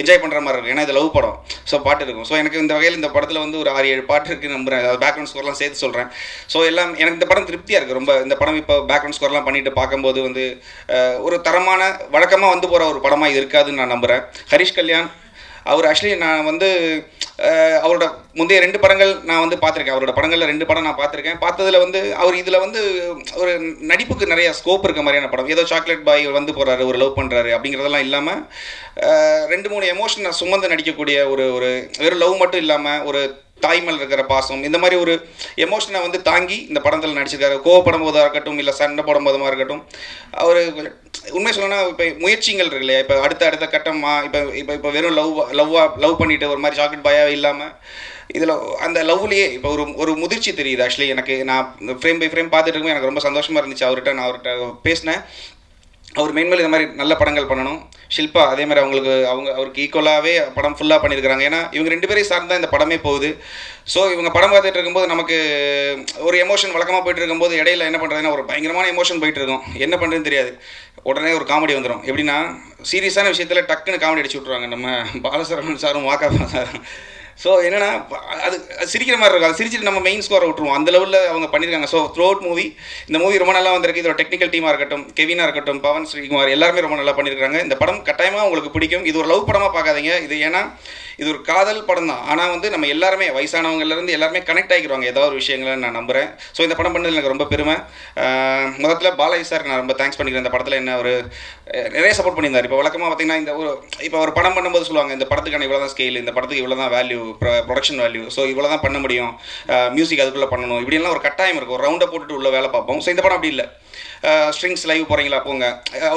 என்ஜாய் பண்ணுற மாதிரி இருக்கும். ஏன்னா இது லவ் படம், ஸோ பாட்டு இருக்கும். ஸோ எனக்கு இந்த வகையில் இந்த படத்தில் வந்து ஒரு ஆறு ஏழு பாட்டு இருக்குன்னு நம்புகிறேன். அதாவது பேக்ரவுண்ட் ஸ்கோர்லாம் சேர்த்து சொல்கிறேன். ஸோ எல்லாம் எனக்கு இந்த படம் திருப்தியாக இருக்குது ரொம்ப. இந்த படம் இப்போ பேக்ரவுண்ட் ஸ்கோர்லாம் பண்ணிட்டு பார்க்கும்போது வந்து ஒரு தரமான வழக்கமாக வந்து போகிற ஒரு படமாக இது இருக்காதுன்னு நான் நம்புகிறேன். ஹரிஷ் கல்யாண் அவர் ஆக்சுவலி நான் வந்து அவரோட முந்தைய ரெண்டு படங்கள் நான் வந்து பார்த்துருக்கேன். அவரோட படங்களில் ரெண்டு படம் நான் பார்த்துருக்கேன். பார்த்ததில் வந்து அவர் இதில் வந்து ஒரு நடிப்புக்கு நிறையா ஸ்கோப் இருக்க மாதிரியான படம். ஏதோ சாக்லேட் பாய் வந்து போகிறாரு, ஒரு லவ் பண்ணுறாரு அப்படிங்கிறதெல்லாம் இல்லாமல் ரெண்டு மூணு எமோஷன் நான் சுமந்து நடிக்கக்கூடிய ஒரு ஒரு வெறும் லவ் மட்டும் இல்லாமல் ஒரு தாய்மல் இருக்கிற பாசம், இந்த மாதிரி ஒரு எமோஷனை வந்து தாங்கி இந்த படத்தில் நடிச்சிருக்காரு. கோவப்படும் போதாக இருக்கட்டும், இல்லை சண்டை போடும் போதமாக இருக்கட்டும், அவர் உண்மை சொல்லணும்னா இப்போ முயற்சிகள் இருக்கு இல்லையா, இப்போ அடுத்த அடுத்த கட்டமாக இப்போ இப்போ இப்போ வெறும் லவ் லவ்வாக லவ் பண்ணிவிட்டு ஒரு மாதிரி சாக்லேட் பாயாக இல்லாமல் இதில் அந்த லவ்லேயே இப்போ ஒரு ஒரு முதிர்ச்சி தெரியுது. ஆக்சுவலி எனக்கு நான் ஃப்ரேம் பை ஃப்ரேம் பார்த்துட்டு இருக்கும்போது எனக்கு ரொம்ப சந்தோஷமாக இருந்துச்சு. அவர்கிட்ட நான் அவர்கிட்ட பேசினேன், அவர் மெயின்மேல் இந்த மாதிரி நல்ல படங்கள் பண்ணணும். ஷில்பா அதே மாதிரி அவங்களுக்கு அவங்க அவருக்கு ஈக்குவலாகவே படம் ஃபுல்லாக பண்ணியிருக்கிறாங்க. ஏன்னா இவங்க ரெண்டு பேரையும் சார்ந்தான் இந்த படமே போகுது. ஸோ இவங்க படம் பார்த்துட்டு இருக்கும்போது நமக்கு ஒரு எமோஷன் வழக்கமாக போய்ட்டு இருக்கும்போது இடையில என்ன பண்ணுறதுன்னா ஒரு பயங்கரமான எமோஷன் போய்ட்டு இருக்கும். என்ன பண்ணுறதுன்னு தெரியாது, உடனே ஒரு காமெடி வந்துடும். எப்படின்னா சீரியஸான விஷயத்தில் டக்குன்னு காமெடி அடிச்சு விட்ருவாங்க. நம்ம பாலசுரமன் சாரும் வாக்காக சாரும். ஸோ என்னென்னா அது சிரிக்கிற மாதிரி இருக்கும். அது சிரிச்சிட்டு நம்ம மெயின் ஸ்கோரை விட்டுருவோம். அந்த லெவலில் அவங்க பண்ணியிருக்காங்க. ஸோ த்ரூ அவுட் மூவி இந்த மூவி ரொம்ப நல்லா வந்திருக்கு. இதோட டெக்னிக்கல் டீமாக இருக்கட்டும், கெவினாக இருக்கட்டும், பவன் ஸ்ரீகுமார் எல்லாருமே ரொம்ப நல்லா பண்ணியிருக்காங்க. இந்த படம் கட்டாயமாக உங்களுக்கு பிடிக்கும். இது ஒரு லவ் படமாக பார்க்காதீங்க. இது ஏன்னா இது ஒரு காதல் படம் தான். ஆனால் வந்து நம்ம எல்லாருமே வயசானவங்கலேருந்து எல்லாருமே கனெக்ட் ஆகிக்கிறாங்க ஏதாவது ஒரு விஷயங்களை நான் நம்புகிறேன். ஸோ இந்த படம் பண்ணது எனக்கு ரொம்ப பெருமை. முதத்தில் பாலாஜி சார் நான் ரொம்ப தேங்க்ஸ் பண்ணிக்கிறேன். இந்த படத்தில் என்ன ஒரு நிறைய சப்போர்ட் பண்ணியிருந்தார். இப்போ வழக்கமாக பார்த்திங்கன்னா இந்த ஒரு இப்போ ஒரு படம் பண்ணும்போது சொல்லுவாங்க இந்த படத்துக்கான இவ்வளோ தான் ஸ்கேல், இந்த படத்துக்கு இவ்வளோ தான் வேல்யூ, ப்ரொடக்ஷன் வேல்யூ, ஸோ இவ்வளோ தான் பண்ண முடியும், மியூசிக் அதுக்குள்ளே பண்ணணும், இப்படிலாம் ஒரு கட்டாயம் இருக்கும். ஒரு ரவுண்டை போட்டுட்டு உள்ள வேலை பார்ப்போம். ஸோ இந்த படம் அப்படி இல்லை. ஸ்ட்ரிங்ஸ் லைவ் போகிறீங்களா போங்க,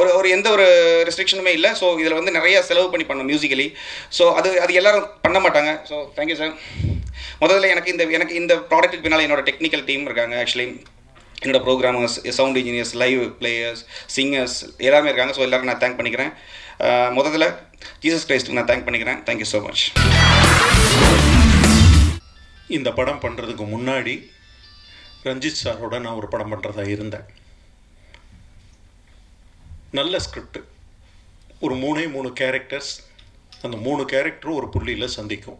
ஒரு ஒரு எந்த ஒரு ரெஸ்ட்ரிக்ஷனுமே இல்லை. ஸோ இதில் வந்து நிறையா செலவு பண்ணி பண்ணணும் மியூசிக்கலி. ஸோ அது அது எல்லோரும் பண்ண மாட்டாங்க. So thank you sir. முதல்ல எனக்கு இந்த எனக்கு இந்த ப்ராடக்ட்டுக்கு பின்னால் என்னோட டெக்னிக்கல் டீம் இருக்காங்க. ஆக்சுவலி என்னோடய programmers, sound engineers, live players, singers எல்லாமே இருக்காங்க. ஸோ எல்லாருக்கும் நான் தேங்க் பண்ணிக்கிறேன். முதல்ல ஜீசஸ் கிரைஸ்ட்டுக்கு நான் தேங்க் பண்ணிக்கிறேன். Thank you so much. இந்த படம் பண்ணுறதுக்கு முன்னாடி ரஞ்சித் சாரோட நான் ஒரு படம் பண்ணுறதா இருந்தேன். நல்ல ஸ்கிரிப்ட், ஒரு மூணே மூணு கேரக்டர்ஸ், அந்த மூணு கேரக்டரும் ஒரு புள்ளியில் சந்திக்கும்.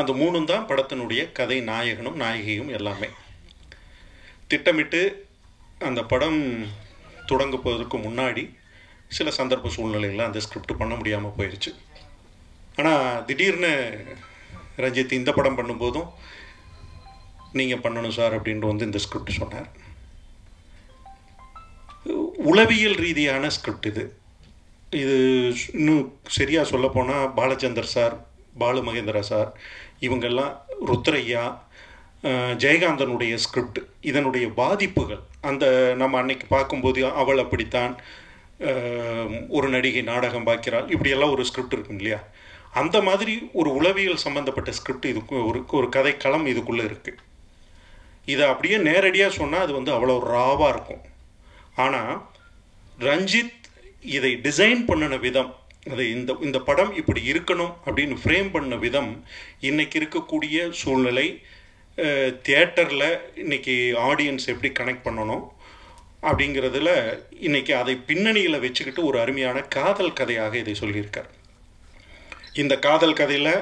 அந்த மூணும் தான் படத்தினுடைய கதை நாயகனும் நாயகியும் எல்லாமே. திட்டமிட்டு அந்த படம் தொடங்குவதற்கு முன்னாடி சில சந்தர்ப்ப சூழ்நிலையில் அந்த ஸ்கிரிப்ட் பண்ண முடியாமல் போயிடுச்சு. ஆனால் திடீர்னு ரஞ்சித் இந்த படம் பண்ணும்போதும் நீங்கள் பண்ணணும் சார் அப்படின்ட்டு வந்து இந்த ஸ்கிரிப்ட் சொன்னார். உளவியல் ரீதியான ஸ்கிரிப்ட் இது. இது இன்னும் சரியாக சொல்லப்போனால் பாலச்சந்தர் சார், பாலு மகேந்திரா சார், இவங்கெல்லாம் ருத்ரையா, ஜெயகாந்தனுடைய ஸ்கிரிப்ட் இதனுடைய பாதிப்புகள் அந்த நம்ம அன்னைக்கு பார்க்கும்போது அவள் அப்படித்தான் ஒரு நடிகை நாடகம் பார்க்கிறாள், இப்படியெல்லாம் ஒரு ஸ்கிரிப்ட் இருக்கும் இல்லையா, அந்த மாதிரி ஒரு உளவியல் சம்பந்தப்பட்ட ஸ்கிரிப்ட் இதுக்கு ஒரு ஒரு கதைக்களம் இதுக்குள்ளே இருக்குது. இதை அப்படியே நேரடியாக சொன்னால் அது வந்து அவ்வளோ ராவாக இருக்கும். ஆனால் ரஞ்சித் இதை டிசைன் பண்ணின விதம், அது இந்த இந்த படம் இப்படி இருக்கணும் அப்படின்னு ஃப்ரேம் பண்ண விதம், இன்றைக்கி இருக்கக்கூடிய சூழ்நிலை, தியேட்டரில் இன்றைக்கி ஆடியன்ஸ் எப்படி கனெக்ட் பண்ணணும் அப்படிங்கிறதுல இன்றைக்கி அதை பின்னணியில் வச்சுக்கிட்டு ஒரு அருமையான காதல் கதையாக இதை சொல்லியிருக்கார். இந்த காதல் கதையில்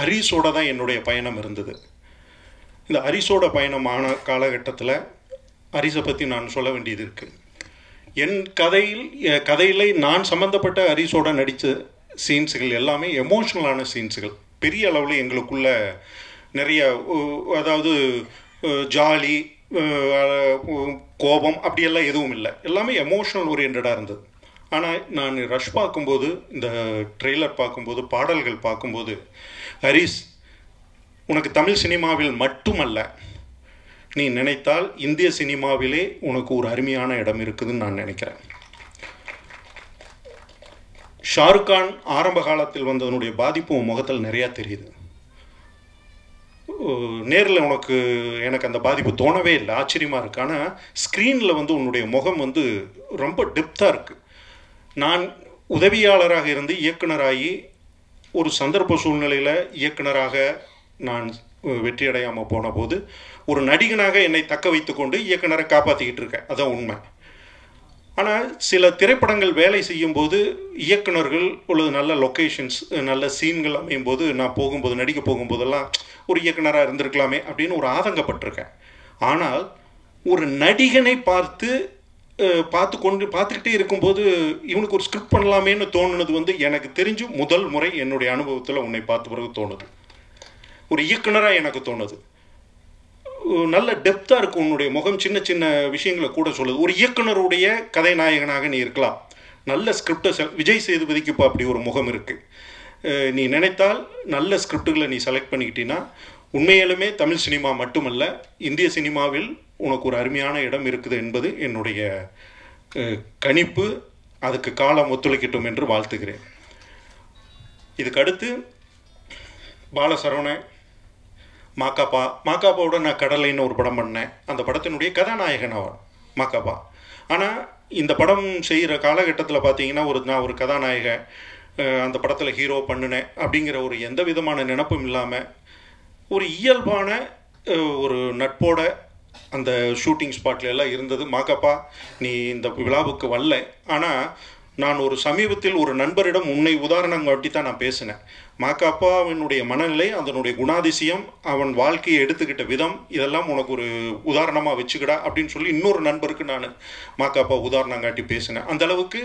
ஹரிஷோட தான் என்னுடைய பயணம் இருந்தது. இந்த ஹரிஷோட பயணமான காலகட்டத்தில் ஹரிஷை பற்றி நான் சொல்ல வேண்டியது இருக்குது. என் கதையில் கதையில் நான் சம்மந்தப்பட்ட ஹரிஷோட நடித்த சீன்ஸுகள் எல்லாமே எமோஷ்னலான சீன்ஸுகள். பெரிய அளவில் எங்களுக்குள்ள நிறைய அதாவது ஜாலி, கோபம் அப்படியெல்லாம் எதுவும் இல்லை, எல்லாமே எமோஷனல் ஓரியன்டாக இருந்தது. ஆனால் நான் ரஷ் பார்க்கும்போது, இந்த ட்ரெய்லர் பார்க்கும்போது, பாடல்கள் பார்க்கும்போது, ஹரிஷ் உனக்கு தமிழ் சினிமாவில் மட்டுமல்ல, நீ நினைத்தால் இந்திய சினிமாவிலே உனக்கு ஒரு அருமையான இடம் இருக்குதுன்னு நான் நினைக்கிறேன். ஷாருக் கான் ஆரம்ப காலத்தில் வந்ததனுடைய பாதிப்பு உன் முகத்தில் நிறையா தெரியுது. நேரில் உனக்கு எனக்கு அந்த பாதிப்பு தோணவே இல்லை, ஆச்சரியமாக இருக்குது. ஆனால் ஸ்க்ரீனில் வந்து உன்னுடைய முகம் வந்து ரொம்ப டெப்த்தாக இருக்குது. நான் உதவியாளராக இருந்து இயக்குனராகி ஒரு சந்தர்ப்ப சூழ்நிலையில் இயக்குனராக நான் வெற்றியடையாமல் போன போது ஒரு நடிகனாக என்னை தக்க வைத்து கொண்டு இயக்குனரை காப்பாற்றிக்கிட்டு இருக்கேன், அதுதான் உண்மை. ஆனால் சில திரைப்படங்கள் வேலை செய்யும்போது இயக்குனர்கள் அல்லது நல்ல லொக்கேஷன்ஸ் நல்ல சீன்கள் அமையும் போது நான் போகும்போது நடிக்க போகும்போதெல்லாம் ஒரு இயக்குனராக இருந்திருக்கலாமே அப்படின்னு ஒரு ஆதங்கப்பட்டிருக்கேன். ஆனால் ஒரு நடிகனை பார்த்து பார்த்து கொண்டு பார்த்துக்கிட்டே இருக்கும்போது இவனுக்கு ஒரு ஸ்கிரிப்ட் பண்ணலாமேன்னு தோணுனது வந்து எனக்கு தெரிஞ்சு முதல் முறை என்னுடைய அனுபவத்தில் உன்னை பார்த்த பிறகு தோணுது. ஒரு இயக்குனராக எனக்கு தோணுது. நல்ல டெப்த்தாக இருக்கும் உன்னுடைய முகம், சின்ன சின்ன விஷயங்களை கூட சொல்லுது. ஒரு இயக்குனருடைய கதைநாயகனாக நீ இருக்கலாம். நல்ல ஸ்கிரிப்டை செ விஜய் சேதுபதிக்கு இப்போ அப்படி ஒரு முகம் இருக்குது. நீ நினைத்தால் நல்ல ஸ்கிரிப்டுகளை நீ செலக்ட் பண்ணிக்கிட்டீன்னா உண்மையிலுமே தமிழ் சினிமா மட்டுமல்ல இந்திய சினிமாவில் உனக்கு ஒரு அருமையான இடம் இருக்குது என்பது என்னுடைய கணிப்பு. அதுக்கு காலம் ஒத்துழைக்கட்டும் என்று வாழ்த்துகிறேன். இதுக்கடுத்து பாலசரவணன் மாக்காப்பா. மாக்காப்பாவோட நான் கடலைன்னு ஒரு படம் பண்ணேன். அந்த படத்தினுடைய கதாநாயகன் அவன் மாக்காப்பா. ஆனால் இந்த படம் செய்கிற காலகட்டத்தில் பார்த்தீங்கன்னா ஒரு நான் ஒரு கதாநாயகன் அந்த படத்தில் ஹீரோ பண்ணினேன் அப்படிங்கிற ஒரு எந்த விதமான நினப்பும் இல்லாமல் ஒரு இயல்பான ஒரு நட்போட அந்த ஷூட்டிங் ஸ்பாட்டில் எல்லாம் இருந்தது. மாக்காப்பா நீ இந்த விழாவுக்கு வரல, ஆனால் நான் ஒரு சமீபத்தில் ஒரு நண்பரிடம் உன்னை உதாரணம் காட்டி தான் நான் பேசினேன். மாக்காப்பாவினுடைய மனநிலை, அதனுடைய குணாதிசயம், அவன் வாழ்க்கையை எடுத்துக்கிட்ட விதம், இதெல்லாம் உனக்கு ஒரு உதாரணமாக வச்சுக்கிடா அப்படின்னு சொல்லி இன்னொரு நண்பருக்கு நான் மாக்காப்பா உதாரணம் காட்டி பேசினேன். அந்தளவுக்கு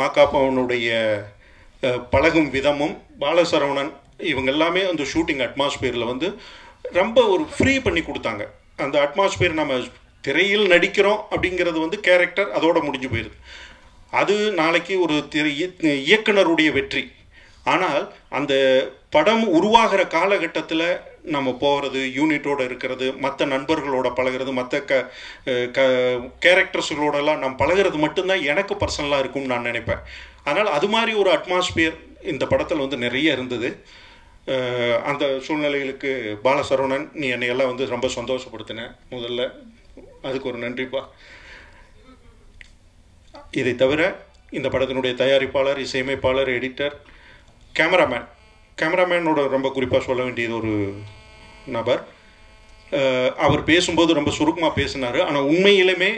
மாக்காப்பாவினுடைய பழகும் விதமும் பாலசரவணன் இவங்க எல்லாமே அந்த ஷூட்டிங் அட்மாஸ்பியரில் வந்து ரொம்ப ஒரு ஃப்ரீ பண்ணி கொடுத்தாங்க. அந்த அட்மாஸ்பியர் நம்ம திரையில் நடிக்கிறோம் அப்படிங்கிறது வந்து கேரக்டர் அதோடு முடிஞ்சு போயிடுது. அது நாளைக்கு ஒரு திரை இயக்குனருடைய வெற்றி. ஆனால் அந்த படம் உருவாகிற காலகட்டத்தில் நம்ம போகிறது, யூனிட்டோடு இருக்கிறது, மற்ற நண்பர்களோட பழகிறது, மற்ற க க கேரக்டர்ஸுகளோடலாம் நம்ம பழகிறது மட்டும்தான் எனக்கு பர்சனலாக இருக்கும்னு நான் நினைப்பேன். அதனால் அது மாதிரி ஒரு அட்மாஸ்பியர் இந்த படத்தில் வந்து நிறைய இருந்தது. அந்த சூழ்நிலைகளுக்கு பாலசரவணன் நீ என்னையெல்லாம் வந்து ரொம்ப சந்தோஷப்படுத்தினேன். முதல்ல அதுக்கு ஒரு நன்றிப்பா. இதை தவிர இந்த படத்தினுடைய தயாரிப்பாளர், இசையமைப்பாளர், எடிட்டர், கேமராமேன். கேமராமேனோட ரொம்ப குறிப்பாக சொல்ல வேண்டியது ஒரு நபர். அவர் பேசும்போது ரொம்ப சுருக்கமாக பேசினார். ஆனால் உண்மையிலுமே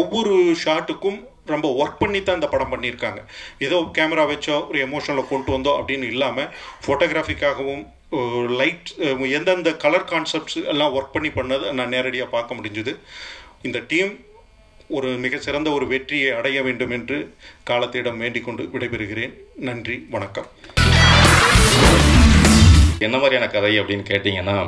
ஒவ்வொரு ஷாட்டுக்கும் ரொம்ப ஒர்க் பண்ணி தான் இந்த படம் பண்ணியிருக்காங்க. ஏதோ கேமரா வச்சோ ஒரு எமோஷனில் கொண்டு வந்தோம் அப்படின்னு இல்லாமல் ஃபோட்டோகிராஃபிக்காகவும் லைட் எந்தெந்த கலர் கான்செப்ட்ஸ் எல்லாம் ஒர்க் பண்ணி பண்ணது நான் நேரடியாக பார்க்க முடிஞ்சுது. இந்த டீம் ஒரு மிகச்சிறந்த ஒரு வெற்றியை அடைய வேண்டும் என்று காலத்திடம் வேண்டிக் கொண்டு விடைபெறுகிறேன். நன்றி, வணக்கம். என்ன மாதிரியான கதை அப்படின்னு கேட்டிங்கன்னா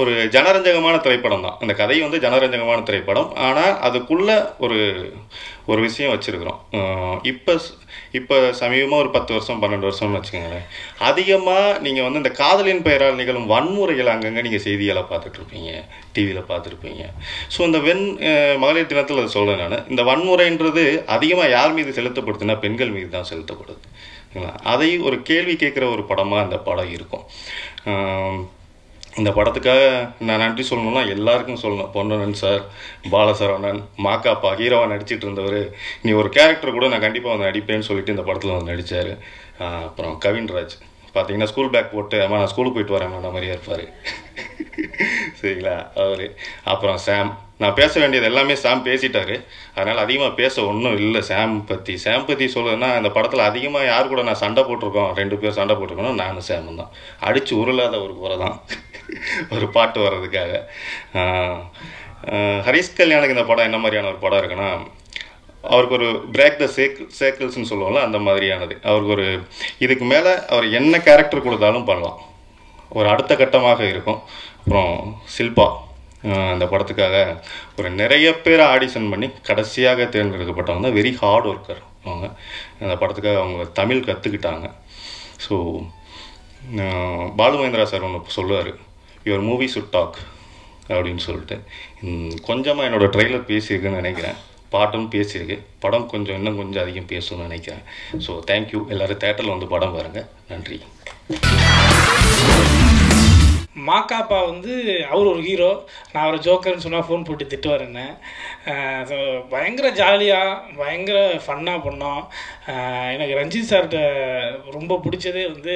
ஒரு ஜனரஞ்சகமான திரைப்படம் தான். அந்த கதை வந்து ஜனரஞ்சகமான திரைப்படம். ஆனால் அதுக்குள்ளே ஒரு ஒரு விஷயம் வச்சுருக்குறோம். இப்போ இப்போ சமீபமாக ஒரு பத்து வருஷம் பன்னெண்டு வருஷம்னு வச்சுக்கோங்களேன், அதிகமாக நீங்கள் வந்து இந்த காதலின் பெயரால் நிகழும் வன்முறைகள் அங்கங்கே நீங்கள் செய்தியெல்லாம் பார்த்துட்ருப்பீங்க, டிவியில் பார்த்துருப்பீங்க. ஸோ இந்த வெண் மகளிர் தினத்தில் அதை சொல்கிறேன் நான். இந்த வன்முறைன்றது அதிகமாக யார் மீது செலுத்தப்படுதுன்னா பெண்கள் மீது தான் செலுத்தப்படுது. அதை ஒரு கேள்வி கேட்குற ஒரு படமாக இந்த படம் இருக்கும். இந்த படத்துக்காக நான் நன்றி சொல்லணும்னா எல்லாருக்கும் சொல்லணும். பொன்னன் சார், பாலசரவணன், மாக்காப்பா ஹீரோவாக நடிச்சிட்டு இருந்தவர், நீ ஒரு கேரக்டர் கூட நான் கண்டிப்பாக வந்து நடிப்பேன்னு சொல்லிட்டு இந்த படத்தில் வந்து நடித்தார். அப்புறம் கவின்ராஜ் பார்த்தீங்கன்னா ஸ்கூல் பேக் போட்டு அம்மா நான் ஸ்கூலுக்கு போயிட்டு வரேன் அந்த மாதிரியே இருப்பார், சரிங்களா அவர். அப்புறம் சாம், நான் பேச வேண்டியது எல்லாமே சாம் பேசிட்டார். அதனால் அதிகமாக பேச ஒன்றும் இல்லை. சாம் பற்றி சாம் பற்றி சொல்லுன்னா இந்த படத்தில் அதிகமாக யார் கூட நான் சண்டை போட்டிருக்கோம், ரெண்டு பேர் சண்டை போட்டிருக்கோன்னா நானும் சாமும் தான். அடித்து உருளாத ஒரு குறை தான் ஒரு பாட்டு வர்றதுக்காக. ஹரிஷ் கல்யாணுக்கு இந்த படம் என்ன மாதிரியான ஒரு படம் இருக்குன்னா அவருக்கு ஒரு பிரேக் த சேக்கிள் சேக்கிள்ஸ்ன்னு சொல்லுவோம்ல அந்த மாதிரியானது. அவருக்கு ஒரு இதுக்கு மேலே அவர் என்ன கேரக்டர் கொடுத்தாலும் பண்ணலாம், ஒரு அடுத்த கட்டமாக இருக்கும். அப்புறம் சில்பா அந்த படத்துக்காக ஒரு நிறைய பேர் ஆடிஷன் பண்ணி கடைசியாக தேர்ந்தெடுக்கப்பட்டவங்க தான். வெரி ஹார்ட் ஒர்க்கர் அவங்க. அந்த படத்துக்காக அவங்க தமிழ் கற்றுக்கிட்டாங்க. ஸோ பாலு மகேந்திரா சார் ஒன்று சொல்லுவார், யுவர் மூவி சுட் டாக் அப்படின்னு சொல்லிட்டு. கொஞ்சமாக என்னோடய ட்ரெய்லர் பேசியிருக்குன்னு நினைக்கிறேன், பாட்டும் பேசியிருக்கு. படம் கொஞ்சம் இன்னும் கொஞ்சம் அதிகம் பேசணும்னு நினைக்கிறேன். So thank you. எல்லோரும் தேட்டரில் வந்து படம் பாருங்கள். நன்றி. மாக்காப்பா வந்து அவர் ஒரு ஹீரோ. நான் அவரை ஜோக்கர்னு சொன்னால் ஃபோன் போட்டு திட்டு வரேன்னே. ஸோ பயங்கர ஜாலியாக பயங்கர ஃபன்னாக பண்ணோம். எனக்கு ரஞ்சித் சார்கிட்ட ரொம்ப பிடிச்சதே வந்து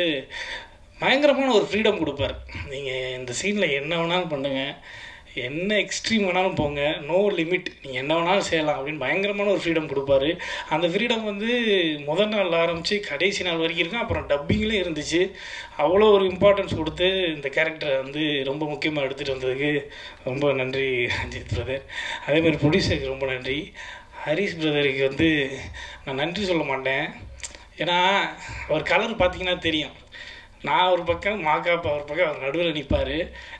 பயங்கரமான ஒரு ஃப்ரீடம் கொடுப்பார். நீங்கள் இந்த சீனில் என்ன வேணாலும் பண்ணுங்கள், என்ன எக்ஸ்ட்ரீம் வேணாலும் போங்க, நோ லிமிட், நீங்கள் என்ன வேணாலும் செய்யலாம் அப்படின்னு பயங்கரமான ஒரு ஃப்ரீடம் கொடுப்பாரு. அந்த ஃப்ரீடம் வந்து முதல் நாள் ஆரம்பித்து கடைசி நாள் வரைக்கும் இருக்கும். அப்புறம் டப்பிங்லேயும் இருந்துச்சு. அவ்வளோ ஒரு இம்பார்ட்டன்ஸ் கொடுத்து இந்த கேரக்டரை வந்து ரொம்ப முக்கியமாக எடுத்துகிட்டு வந்ததுக்கு ரொம்ப நன்றி அஜித் பிரதர். அதேமாதிரி ப்ரொடியூசருக்கு ரொம்ப நன்றி. ஹரிஷ் பிரதருக்கு வந்து நான் நன்றி சொல்ல மாட்டேன், ஏன்னா அவர் கலர் பார்த்திங்கன்னா தெரியும். நான் ஒரு பக்கம் மாக்காப்பா ஒரு பக்கம் அவர் நடுவில் நிற்பார்.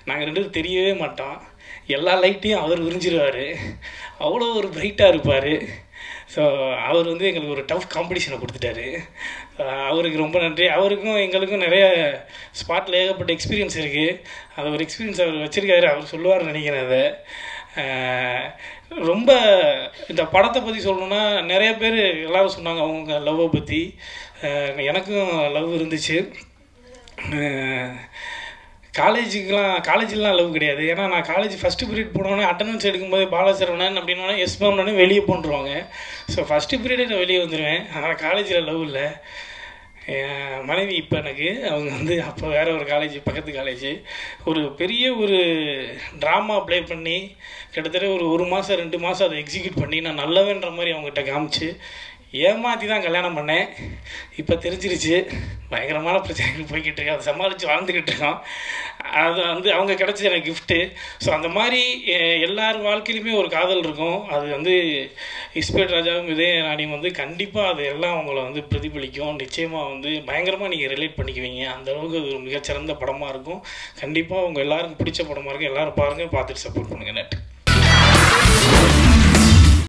நாங்கள் ரெண்டு பேரும் தெரியவே மாட்டோம். எல்லா லைட்டையும் அவர் விரிஞ்சிருவார். அவ்வளோ ஒரு பிரைட்டாக இருப்பார். ஸோ அவர் வந்து எங்களுக்கு ஒரு டஃப் காம்படிஷனை கொடுத்துட்டாரு. அவருக்கு ரொம்ப நன்றி. அவருக்கும் எங்களுக்கும் நிறைய ஸ்பாட்டில் ஏகப்பட்ட எக்ஸ்பீரியன்ஸ் இருக்குது. அது ஒரு எக்ஸ்பீரியன்ஸ் அவர் வச்சுருக்காரு. அவர் சொல்லுவார்னு நினைக்கிறேன். அதை ரொம்ப இந்த படத்தை பற்றி சொல்லணுன்னா நிறைய பேர் எல்லோரும் சொன்னாங்க அவங்க லவ்வை பற்றி. எனக்கும் லவ் இருந்துச்சு. காலேஜுக்கெலாம் காலேஜெலாம் லவ் கிடையாது. ஏன்னா நான் காலேஜ் ஃபஸ்ட்டு பீரியட் போனோன்னே அட்டண்டன்ஸ் எடுக்கும்போது பாலசரவணன் அப்படின்னோடனே எஸ் மேம்னோடனே வெளியே போட்டுருவாங்க. ஸோ ஃபஸ்ட்டு பீரியடே நான் வெளியே வந்துடுவேன். ஆனால் காலேஜில் லவ் இல்லை. என் மனைவி இப்போ எனக்கு, அவங்க வந்து அப்போ வேறு ஒரு காலேஜ், பக்கத்து காலேஜ், ஒரு பெரிய ஒரு ட்ராமா ப்ளே பண்ணி கிட்டத்தட்ட ஒரு ஒரு மாதம் ரெண்டு மாதம் அதை எக்ஸிக்யூட் பண்ணி நான் நல்லவேன்ற மாதிரி அவங்ககிட்ட காமிச்சு ஏமாற்றி தான் கல்யாணம் பண்ணேன். இப்போ தெரிஞ்சிருச்சு பயங்கரமான பிரச்சனைகள் போய்கிட்டு இருக்கு. அதை சமாளித்து வாழ்ந்துக்கிட்டு இருக்கோம். அது வந்து அவங்க கிடச்ச எனக்கு கிஃப்ட்டு. ஸோ அந்த மாதிரி எல்லார் வாழ்க்கையிலுமே ஒரு காதல் இருக்கும். அது வந்து இஸ்பேட் ராஜாவும் இதய ராணியும் வந்து கண்டிப்பாக அது எல்லாம் அவங்கள வந்து பிரதிபலிக்கும். நிச்சயமாக வந்து பயங்கரமாக நீங்கள் ரிலேட் பண்ணிக்குவீங்க. அந்தளவுக்கு அது ஒரு மிகச்சிறந்த படமாக இருக்கும். கண்டிப்பாக அவங்க எல்லாருக்கும் பிடிச்ச படமாக இருக்கும். எல்லோரும் பாருங்கள், பார்த்துட்டு சப்போர்ட் பண்ணுங்கள். நன்றி.